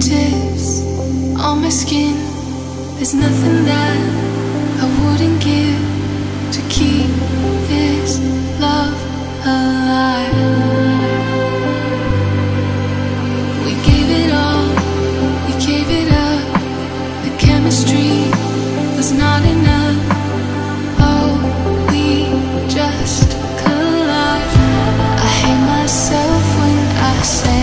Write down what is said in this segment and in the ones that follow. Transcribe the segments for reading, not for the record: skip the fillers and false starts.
fingertips on my skin. There's nothing that I wouldn't give to keep this love alive. We gave it all, we gave it up. The chemistry was not enough. Oh, we just collide. I hate myself when I say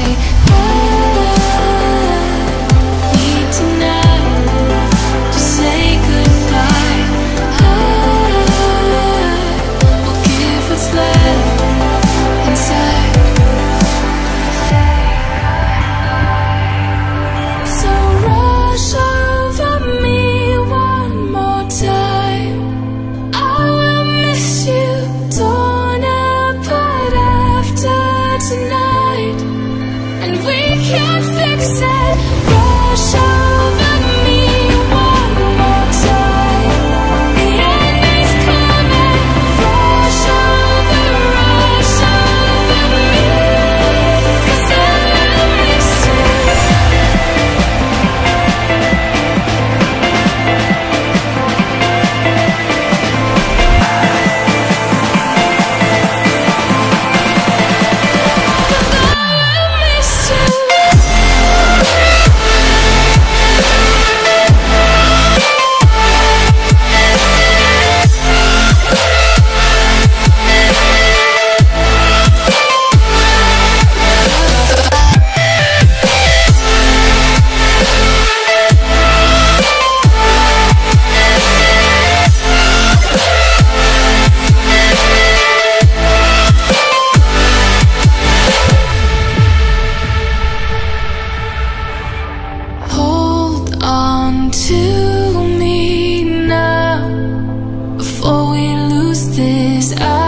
to me now, before we lose this.